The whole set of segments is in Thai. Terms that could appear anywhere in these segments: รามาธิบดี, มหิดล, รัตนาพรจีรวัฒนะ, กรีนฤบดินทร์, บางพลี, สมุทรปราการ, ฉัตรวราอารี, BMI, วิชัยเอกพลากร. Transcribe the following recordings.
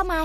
BMI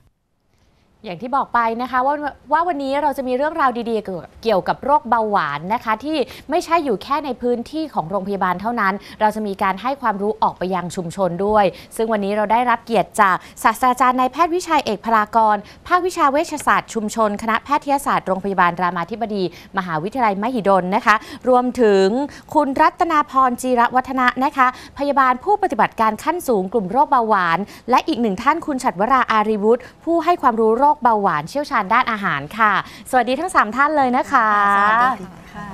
อย่างที่บอกไปนะคะว่าวันนี้เราจะมีเรื่องราวดีๆเกี่ยวกับโรคเบาหวานนะคะที่ไม่ใช่อยู่แค่ในพื้นที่ของโรงพยาบาลเท่านั้นเราจะมีการให้ความรู้ออกไปยังชุมชนด้วยซึ่งวันนี้เราได้รับเกียรติจากศาสตราจารย์นายแพทย์วิชัยเอกพลากรภาควิชาเวชศาสตร์ชุมชนคณะแพทยศาสตร์โรงพยาบาลรามาธิบดีมหาวิทยาลัยมหิดลนะคะรวมถึงคุณรัตนาพรจีรวัฒนะนะคะพยาบาลผู้ปฏิบัติการขั้นสูงกลุ่มโรคเบาหวานและอีกหนึ่งท่านคุณฉัตรวราอารีวุฒิผู้ให้ความรู้โรคเบาหวานเชี่ยวชาญด้านอาหารค่ะสวัสดีทั้ง3ท่านเลยนะคะสวัสดีค่ะ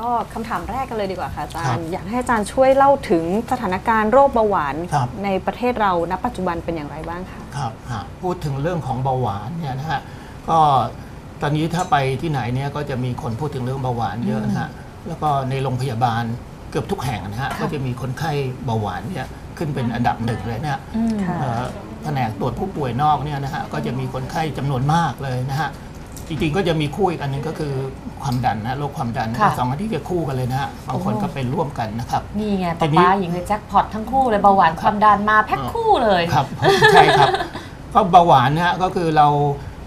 ก็คำถามแรกกันเลยดีกว่าค่ะอาจารย์อยากให้อาจารย์ช่วยเล่าถึงสถานการณ์โรคเบาหวานในประเทศเราณปัจจุบันเป็นอย่างไรบ้างคะครับพูดถึงเรื่องของเบาหวานเนี่ยนะฮะก็ตอนนี้ถ้าไปที่ไหนเนี่ยก็จะมีคนพูดถึงเรื่องเบาหวานเยอะนะฮะแล้วก็ในโรงพยาบาลเกือบทุกแห่งนะฮะก็จะมีคนไข้เบาหวานเนี่ยขึ้นเป็นอันดับ1เลยนะฮะแผนกตรวจผู้ป่วยนอกเนี่ยนะฮะก็จะมีคนไข้จำนวนมากเลยนะฮะจริงๆก็จะมีคู่อีกอันนึงก็คือความดันนะโรคความดันสองอันที่จะคู่กันเลยนะฮะบางคนก็เป็นร่วมกันนะครับนี่ไงป้าหญิงเลยแจ็คพอตทั้งคู่เลยเบาหวานความดันมาแพ็คคู่เลยครับใช่ครับก็เบาหวานนะฮะก็คือเรา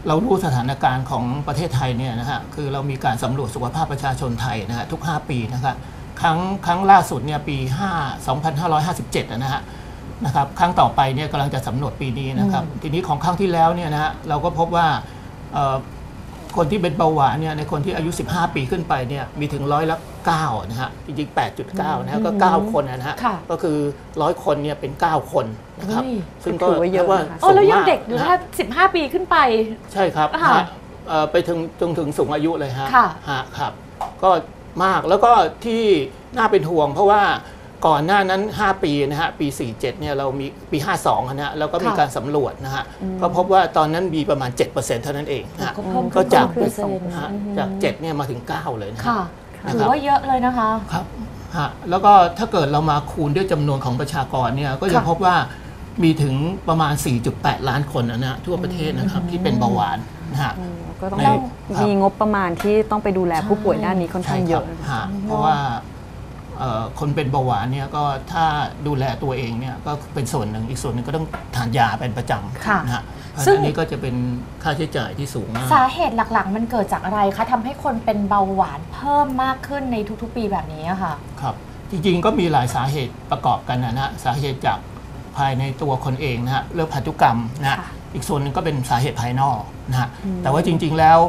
รู้สถานการณ์ของประเทศไทยเนี่ยนะฮะคือเรามีการสำรวจสุขภาพประชาชนไทยนะฮะทุก5ปีนะครับครั้งล่าสุดเนี่ยปี2557นะครับครั้งต่อไปเนี่ยกำลังจะสำรวจปีนี้นะครับทีนี้ของครั้งที่แล้วเนี่ยนะฮะเราก็พบว่าคนที่เป็นเบาหวานเนี่ยในคนที่อายุ15ปีขึ้นไปเนี่ยมีถึง109นะฮะจริงๆ 8.9 นะฮะก็9คนนะฮะก็คือ100คนเนี่ยเป็น9คนนะครับซึ่งก็ถือว่าเยอะนะโอ้แล้วยังเด็กอยู่ถ้า15ปีขึ้นไปใช่ครับไปถึงสูงอายุเลยฮะครับก็มากแล้วก็ที่น่าเป็นห่วงเพราะว่าก่อนหน้านั้น5ปีนะฮะปี47เนี่ยเรามีปี52นะฮะแล้วก็มีการสำรวจนะฮะก็พบว่าตอนนั้นมีประมาณ 7% เท่านั้นเองนะฮะก็จาก7เนี่ยมาถึง9เลยนะค่ะถือว่าเยอะเลยนะคะครับฮะแล้วก็ถ้าเกิดเรามาคูณด้วยจำนวนของประชากรเนี่ยก็จะพบว่ามีถึงประมาณ 4.8 ล้านคนนะฮะทั่วประเทศนะครับที่เป็นเบาหวานนะฮะก็ต้องมีงบประมาณที่ต้องไปดูแลผู้ป่วยด้านนี้ค่อนข้างเยอะเพราะว่าคนเป็นเบาหวานเนี่ยก็ถ้าดูแลตัวเองเนี่ยก็เป็นส่วนหนึ่งอีกส่วนหนึ่งก็ต้องทานยาเป็นประจำนะฮะซึ่งอันนี้ก็จะเป็นค่าใช้จ่ายที่สูงมากสาเหตุหลักๆมันเกิดจากอะไรคะทำให้คนเป็นเบาหวานเพิ่มมากขึ้นในทุกๆปีแบบนี้ค่ะครับจริงๆก็มีหลายสาเหตุประกอบกันนะฮะสาเหตุจากภายในตัวคนเองนะฮะเรื่องพันธุกรรมนะอีกส่วนหนึ่งก็เป็นสาเหตุภายนอกนะฮะแต่ว่าจริงๆแล้ว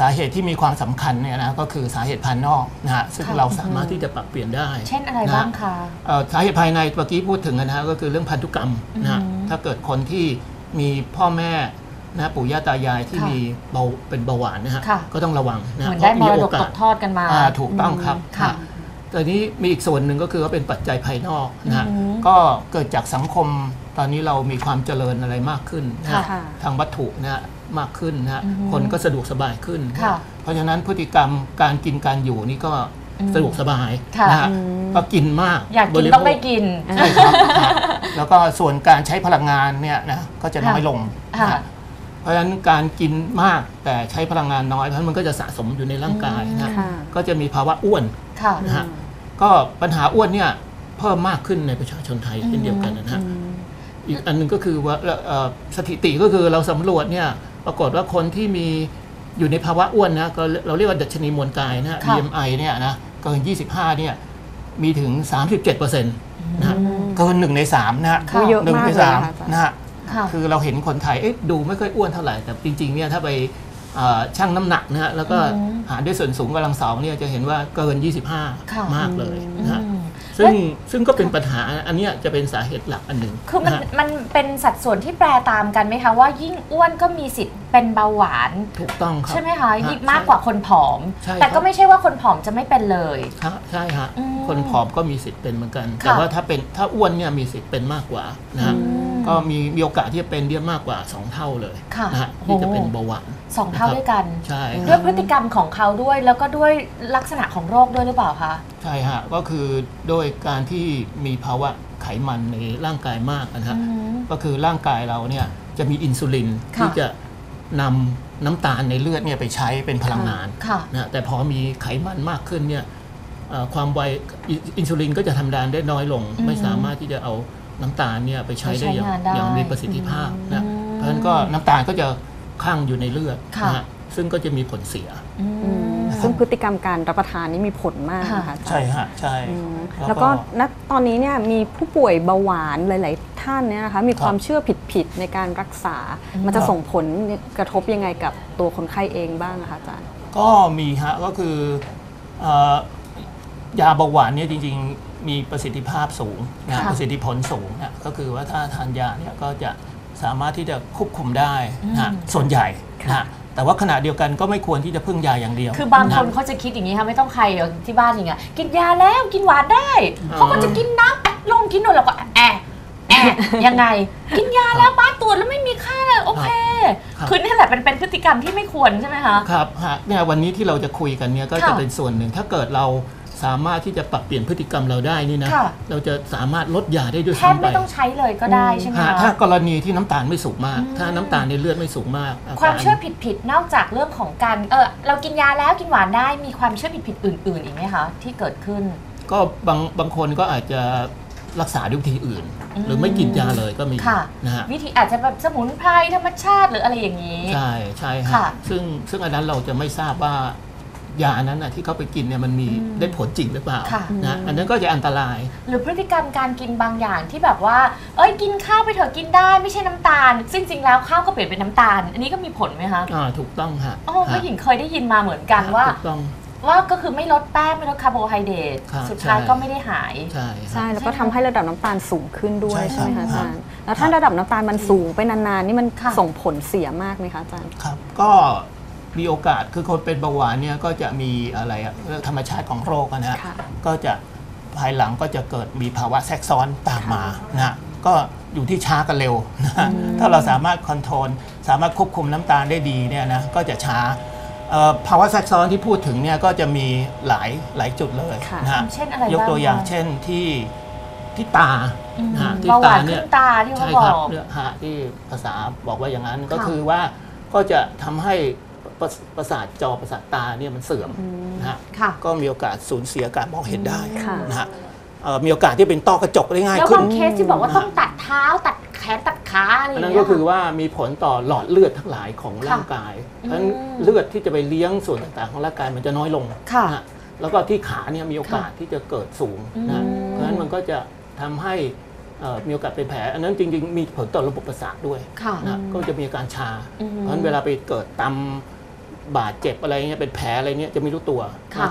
สาเหตุที่มีความสำคัญเนี่ยนะก็คือสาเหตุภายนอกนะฮะซึ่งเราสามารถที่จะปรับเปลี่ยนได้เช่นอะไรบ้างคะสาเหตุภายในเมื่อกี้พูดถึงนะฮะก็คือเรื่องพันธุกรรมนะฮะถ้าเกิดคนที่มีพ่อแม่นะปู่ย่าตายายที่มีเป็นเบาหวานนะฮะก็ต้องระวังนะเพราะมีโอกาสทอดกันมาถูกต้องครับค่ะแต่นี้มีอีกส่วนหนึ่งก็คือว่าเป็นปัจจัยภายนอกนะฮะก็เกิดจากสังคมตอนนี้เรามีความเจริญอะไรมากขึ้นนะทางวัตถุนะฮะมากขึ้นนะคนก็สะดวกสบายขึ้นเพราะฉะนั้นพฤติกรรมการกินการอยู่นี่ก็สะดวกสบายนะฮะก็กินมากอยากกินต้องได้กินใช่ครับแล้วก็ส่วนการใช้พลังงานเนี่ยนะก็จะน้อยลงเพราะฉะนั้นการกินมากแต่ใช้พลังงานน้อยเพราะฉะนั้นมันก็จะสะสมอยู่ในร่างกายนะก็จะมีภาวะอ้วนนะฮะก็ปัญหาอ้วนเนี่ยเพิ่มมากขึ้นในประชาชนไทยเช่นเดียวกันนะฮะอีกอันหนึ่งก็คือว่าสถิติก็คือเราสำรวจเนี่ยปรากฏว่าคนที่มีอยู่ในภาวะอ้วนนะเราเรียกว่าดัชนีมวลกายนะ BMI เนี่ยนะเกิน25เนี่ยมีถึง 37% นะเกิน1 ใน 3นะฮะ1 ใน 3นะฮะคือเราเห็นคนไทยดูไม่ค่อยอ้วนเท่าไหร่แต่จริงๆเนี่ยถ้าไปชั่งน้ำหนักนะฮะแล้วก็หารด้วยส่วนสูงกำลัง2เนี่ยจะเห็นว่าเกิน25มากเลยนะฮะซึ่งก็เป็นปัญหาอันนี้จะเป็นสาเหตุหลักอันหนึ่งคือมันเป็นสัดส่วนที่แปรตามกันไหมคะว่ายิ่งอ้วนก็มีสิทธิ์เป็นเบาหวานถูกต้องครับใช่ไหมคะยิ่งมากกว่าคนผอมแต่ก็ไม่ใช่ว่าคนผอมจะไม่เป็นเลยใช่ฮะคนผอมก็มีสิทธิ์เป็นเหมือนกันแต่ว่าถ้าอ้วนเนี่ยมีสิทธิ์เป็นมากกว่านะก็มีโอกาสที่จะเป็นเยอะมากกว่า2เท่าเลยนะที่จะเป็นเบาหวาน2เท่าด้วยกันใช่ด้วยพฤติกรรมของเขาด้วยแล้วก็ด้วยลักษณะของโรคด้วยหรือเปล่าคะใช่ฮะก็คือโดยการที่มีภาวะไขมันในร่างกายมากนะฮะก็คือร่างกายเราเนี่ยจะมีอินซูลินที่จะนำน้ำตาลในเลือดเนี่ยไปใช้เป็นพลังงานนะแต่พอมีไขมันมากขึ้นเนี่ยความไวอินซูลินก็จะทำงานได้น้อยลงไม่สามารถที่จะเอา น้ำตาลเนี่ยไปใช้ได้อย่างมีประสิทธิภาพนะเพราะฉะนั้นก็น้ำตาลก็จะคั่งอยู่ในเลือดนะซึ่งก็จะมีผลเสียซึ่งพฤติกรรมการรับประทานนี่มีผลมากนะคะใช่ฮะใช่แล้วก็ณตอนนี้เนี่ยมีผู้ป่วยเบาหวานหลายๆท่านเนี่ยนะคะมีความเชื่อผิดๆในการรักษามันจะส่งผลกระทบยังไงกับตัวคนไข้เองบ้างคะอาจารย์ก็มีฮะก็คือยาเบาหวานเนี่ยจริงๆมีประสิทธิภาพสูงนะประสิทธิผลสูงนะก็คือว่าถ้าทานยาเนี่ยก็จะสามารถที่จะควบคุมได้นะส่วนใหญ่นะแต่ว่าขณะเดียวกันก็ไม่ควรที่จะพึ่งยาอย่างเดียวคือบางคนเขาจะคิดอย่างนี้ค่ะไม่ต้องใครที่บ้านอย่างเงี้ยกินยาแล้วกินหวานได้เขาก็จะกินน้ำลงกินหน่อยแล้วก็แอะยังไงกินยาแล้วป้าตรวจแล้วไม่มีค่าโอเคคือนี่แหละเป็นพฤติกรรมที่ไม่ควรใช่ไหมคะครับฮะเนี่ยวันนี้ที่เราจะคุยกันเนี่ยก็จะเป็นส่วนหนึ่งถ้าเกิดเราสามารถที่จะปรับเปลี่ยนพฤติกรรมเราได้นี่นะเราจะสามารถลดยาได้ด้วยซ้ำไปแทบไม่ต้องใช้เลยก็ได้ใช่ไหมคะถ้ากรณีที่น้ำตาลไม่สูงมากถ้าน้ำตาลในเลือดไม่สูงมากความเชื่อผิดนอกจากเรื่องของการเรากินยาแล้วกินหวานได้มีความเชื่อผิดอื่นๆอีกไหมคะที่เกิดขึ้นก็บางคนก็อาจจะรักษาด้วยวิธีอื่นหรือไม่กินยาเลยก็มีนะฮะวิธีอาจจะแบบสมุนไพรธรรมชาติหรืออะไรอย่างนี้ใช่ใช่ค่ะซึ่งอันนั้นเราจะไม่ทราบว่ายานั้นนะที่เขาไปกินเนี่ยมันมีได้ผลจริงหรือเปล่านะอันนั้นก็จะอันตรายหรือพฤติกรรมการกินบางอย่างที่แบบว่ากินข้าวไปเถอะกินได้ไม่ใช่น้ำตาลซึ่งจริงแล้วข้าวก็เปลี่ยนเป็นน้ำตาลอันนี้ก็มีผลไหมคะถูกต้องค่ะผู้หญิงเคยได้ยินมาเหมือนกันว่าก็คือไม่ลดแป้งไม่ลดคาร์โบไฮเดรตสุดท้ายก็ไม่ได้หายใช่แล้วก็ทำให้ระดับน้ำตาลสูงขึ้นด้วยใช่ไหมคะอาจารย์แล้วถ้าระดับน้ำตาลมันสูงไปนานๆนี่มันส่งผลเสียมากไหมคะอาจารย์ครับก็มีโอกาสคือคนเป็นเบาหวานเนี่ยก็จะมีอะไรธรรมชาติของโรคนะก็จะภายหลังก็จะเกิดมีภาวะแทรกซ้อนตามมานะก็อยู่ที่ช้ากันเร็วนะถ้าเราสามารถคอนโทรลสามารถควบคุมน้ำตาลได้ดีเนี่ยนะก็จะช้าภาวะแทรกซ้อนที่พูดถึงเนี่ยก็จะมีหลายจุดเลยนะยกตัวอย่างเช่นที่ตาที่ตาเนี่ยใช่ครับที่ภาษาบอกว่าอย่างนั้นก็คือว่าก็จะทำให้ประสาทจอประสาทตาเนี่ยมันเสื่อมนะฮะก็มีโอกาสสูญเสียการมองเห็นได้นะฮะมีโอกาสที่เป็นต้อกระจกได้ง่ายขึ้นแล้วบางเคสที่บอกว่าต้องตัดเท้าตัดแขนตัดขาอะไรนั่นก็คือว่ามีผลต่อหลอดเลือดทั้งหลายของร่างกายเพราะฉะนั้นเลือดที่จะไปเลี้ยงส่วนต่างๆของร่างกายมันจะน้อยลงนะฮะแล้วก็ที่ขาเนี่ยมีโอกาสที่จะเกิดสูงนะเพราะฉะนั้นมันก็จะทำให้มีโอกาสเป็นแผลอันนั้นจริงๆมีผลต่อระบบประสาทด้วยนะก็จะมีอาการชาเพราะฉะนั้นเวลาไปเกิดตำบาดเจ็บอะไรเงี้ยเป็นแผลอะไรเงี้ยจะไม่รู้ตัว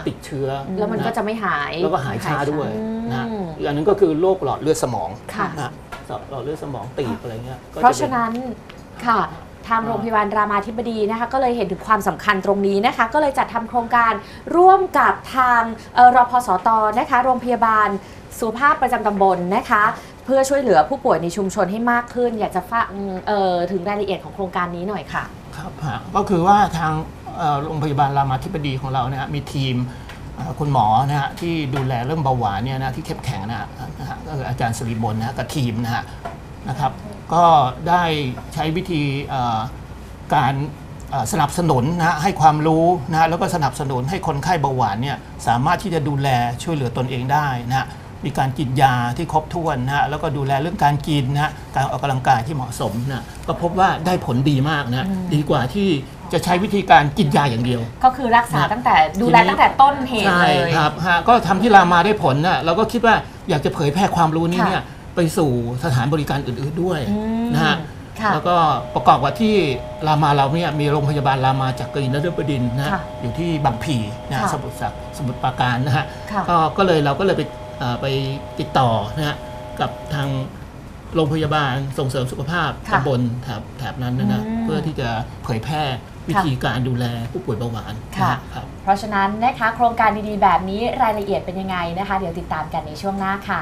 ติดเชื้อแล้วมันก็จะไม่หายแล้วก็หายช้าด้วยนะอีกอันนึงก็คือโรคหลอดเลือดสมองนะหลอดเลือดสมองตีบอะไรเงี้ยเพราะฉะนั้นค่ะทางโรงพยาบาลรามาธิบดีนะคะก็เลยเห็นถึงความสำคัญตรงนี้นะคะก็เลยจัดทำโครงการร่วมกับทางรพสตนะคะโรงพยาบาลสุขภาพประจำตำบลนะคะเพื่อช่วยเหลือผู้ป่วยในชุมชนให้มากขึ้นอยากจะฟังถึงรายละเอียดของโครงการนี้หน่อยค่ะครับก็คือว่าทางโรงพยาบาลรามาธิบดีของเราเนี่ยมีทีมคุณหมอนะฮะที่ดูแลเรื่องเบาหวานเนี่ยนะที่เข้มแข็งนะฮะก็คืออาจารย์สุริบลนะกับทีมนะครับก็ได้ใช้วิธีการสนับสนุนนะให้ความรู้นะแล้วก็สนับสนุนให้คนไข้เบาหวานเนี่ยสามารถที่จะดูแลช่วยเหลือตนเองได้นะมีการกินยาที่ครบถ้วนนะแล้วก็ดูแลเรื่องการกินนะการออกกำลังกายที่เหมาะสมนะก็พบว่าได้ผลดีมากนะดีกว่าที่จะใช้วิธีการกินยาอย่างเดียวก็คือรักษาตั้งแต่ดูแลตั้งแต่ต้นเหตุเลยใช่ครับก็ทำที่รามาได้ผลนะเราก็คิดว่าอยากจะเผยแพร่ความรู้นี้เนี่ยไปสู่สถานบริการอื่นๆด้วยนะฮะแล้วก็ประกอบกับที่รามาเราเนี่ยมีโรงพยาบาลรามาจากกรีนฤบดินทร์นะอยู่ที่บางพลีนะสมุทรปราการนะฮะก็เลยเราก็เลยไปติดต่อนะฮะกับทางโรงพยาบาลส่งเสริมสุขภาพตำบลแถบนั้นนะเพื่อที่จะเผยแพร่วิธีการดูแลผู้ป่วยเบาหวานค่ะเพราะฉะนั้นนะคะโครงการดีๆแบบนี้รายละเอียดเป็นยังไงนะคะเดี๋ยวติดตามกันในช่วงหน้าค่ะ